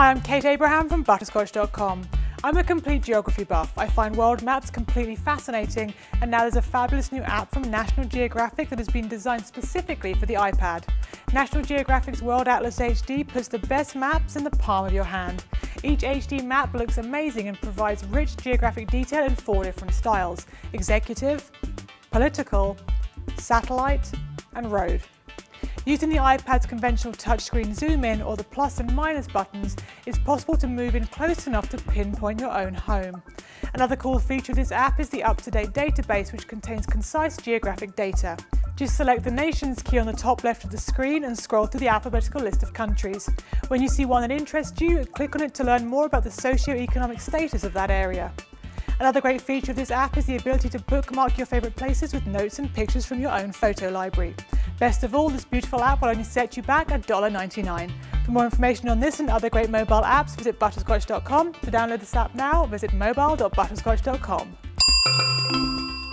Hi, I'm Kate Abraham from Butterscotch.com. I'm a complete geography buff. I find world maps completely fascinating, and now there's a fabulous new app from National Geographic that has been designed specifically for the iPad. National Geographic's World Atlas HD puts the best maps in the palm of your hand. Each HD map looks amazing and provides rich geographic detail in four different styles: executive, political, satellite, and road. Using the iPad's conventional touchscreen zoom in or the plus and minus buttons, it's possible to move in close enough to pinpoint your own home. Another cool feature of this app is the up-to-date database, which contains concise geographic data. Just select the nations key on the top left of the screen and scroll through the alphabetical list of countries. When you see one that interests you, click on it to learn more about the socio-economic status of that area. Another great feature of this app is the ability to bookmark your favourite places with notes and pictures from your own photo library. Best of all, this beautiful app will only set you back $1.99. For more information on this and other great mobile apps, visit Butterscotch.com. To download this app now, visit mobile.butterscotch.com.